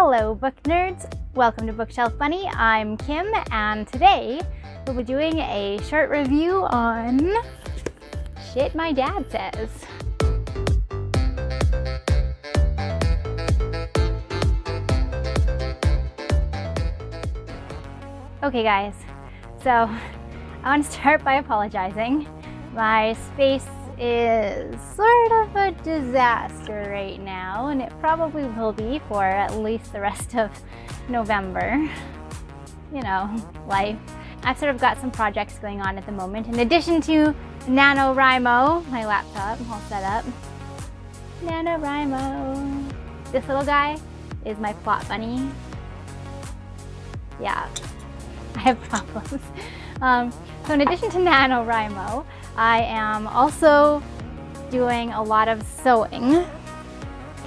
Hello book nerds, welcome to Bookshelf Bunny. I'm Kim and today we'll be doing a short review on Shit My Dad Says. Okay guys, so I want to start by apologizing. My space is sort of a disaster right now, and it probably will be for at least the rest of November. You know, life. I've sort of got some projects going on at the moment. In addition to NaNoWriMo, my laptop all set up. NaNoWriMo. This little guy is my plot bunny. Yeah, I have problems. So in addition to NaNoWriMo, I am also doing a lot of sewing.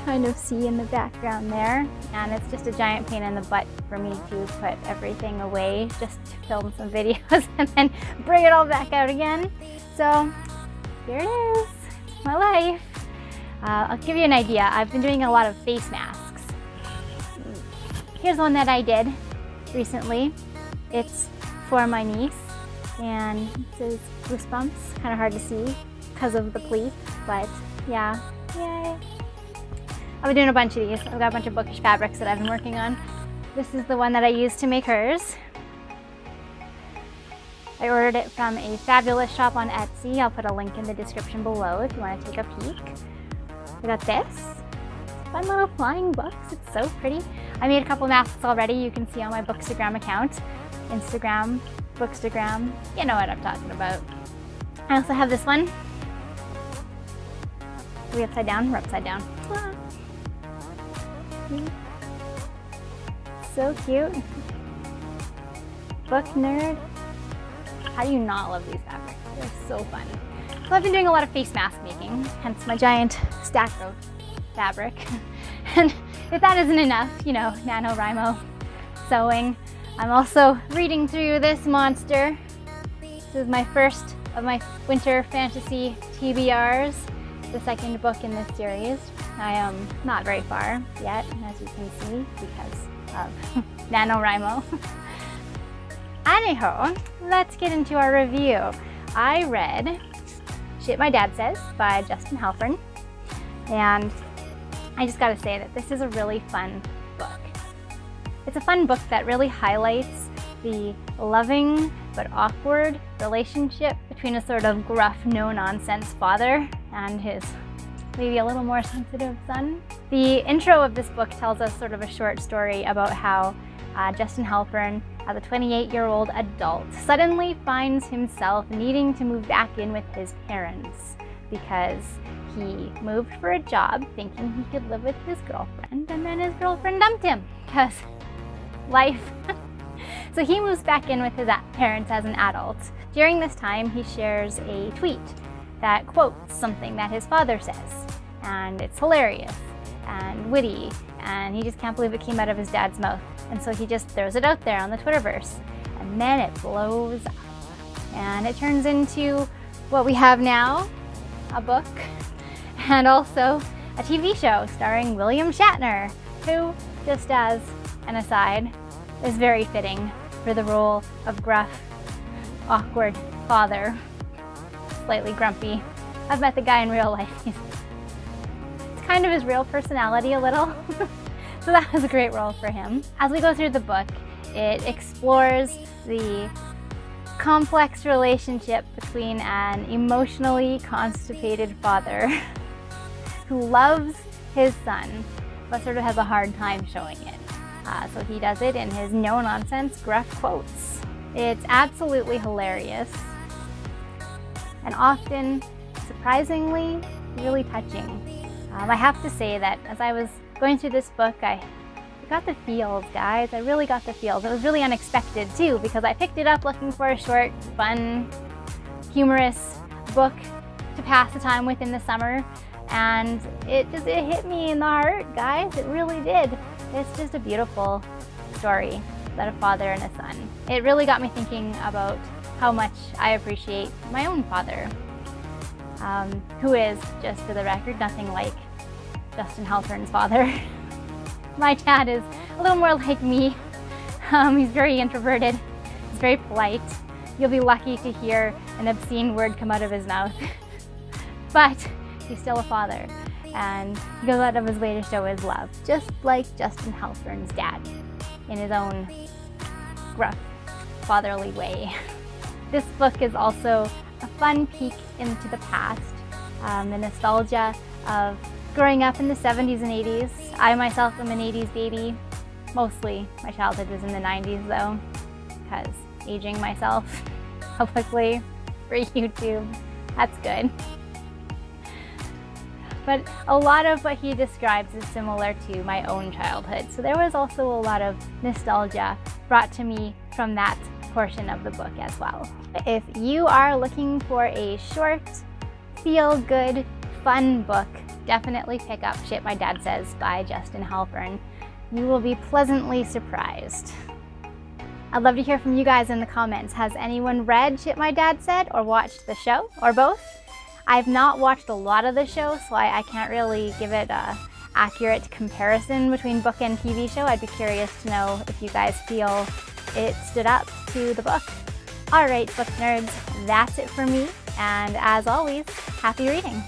Kind of see in the background there. And it's just a giant pain in the butt for me to put everything away just to film some videos and then bring it all back out again. So here it is, my life. I'll give you an idea. I've been doing a lot of face masks. Here's one that I did recently. It's for my niece. And it says Goosebumps, kind of hard to see because of the pleats, but yeah, yay. I've been doing a bunch of these. I've got a bunch of bookish fabrics that I've been working on. This is the one that I used to make hers. I ordered it from a fabulous shop on Etsy. I'll put a link in the description below if you want to take a peek. We got this fun little flying box. It's so pretty. I made a couple masks already. You can see on my Bookstagram account, Instagram. Bookstagram, you know what I'm talking about. I also have this one. Are we upside down? We're upside down. Ah. So cute. Book nerd. How do you not love these fabrics? They're so fun. So I've been doing a lot of face mask making, hence my giant stack of fabric. And if that isn't enough, you know, NaNoWriMo sewing. I'm also reading through this monster. This is my first of my winter fantasy TBRs, the second book in this series. I am not very far yet, as you can see, because of NaNoWriMo. Anyhow, let's get into our review. I read Shit My Dad Says by Justin Halpern, and I just gotta say that this is a really fun book. It's a fun book that really highlights the loving but awkward relationship between a sort of gruff, no-nonsense father and his maybe a little more sensitive son. The intro of this book tells us sort of a short story about how Justin Halpern, as a 28-year-old adult, suddenly finds himself needing to move back in with his parents because he moved for a job thinking he could live with his girlfriend, and then his girlfriend dumped him because life. So he moves back in with his parents as an adult. During this time, he shares a tweet that quotes something that his father says, and it's hilarious and witty, and he just can't believe it came out of his dad's mouth. And so he just throws it out there on the Twitterverse, and then it blows up. And it turns into what we have now, a book, and also a TV show starring William Shatner, who, just as an aside, is very fitting for the role of gruff, awkward father, slightly grumpy. I've met the guy in real life. It's kind of his real personality a little. So that was a great role for him. As we go through the book, it explores the complex relationship between an emotionally constipated father who loves his son, but sort of has a hard time showing it. So he does it in his no-nonsense, gruff quotes. It's absolutely hilarious and often, surprisingly, really touching. I have to say that as I was going through this book, I got the feels, guys. I really got the feels. It was really unexpected, too, because I picked it up looking for a short, fun, humorous book to pass the time with in the summer, and it hit me in the heart, guys. It really did. It's just a beautiful story about a father and a son. It really got me thinking about how much I appreciate my own father, who is, just for the record, nothing like Justin Halpern's father. My dad is a little more like me. He's very introverted. He's very polite. You'll be lucky to hear an obscene word come out of his mouth. But he's still a father, and he goes out of his way to show his love, just like Justin Halpern's dad, in his own gruff, fatherly way. This book is also a fun peek into the past, the nostalgia of growing up in the 70s and 80s. I myself am an 80s baby. Mostly my childhood was in the 90s though, because aging myself publicly for YouTube, that's good. But a lot of what he describes is similar to my own childhood. So there was also a lot of nostalgia brought to me from that portion of the book as well. If you are looking for a short, feel-good, fun book, definitely pick up Shit My Dad Says by Justin Halpern. You will be pleasantly surprised. I'd love to hear from you guys in the comments. Has anyone read Shit My Dad Said or watched the show, or both? I've not watched a lot of the show, so I can't really give it an accurate comparison between book and TV show. I'd be curious to know if you guys feel it stood up to the book. All right, book nerds, that's it for me, and as always, happy reading.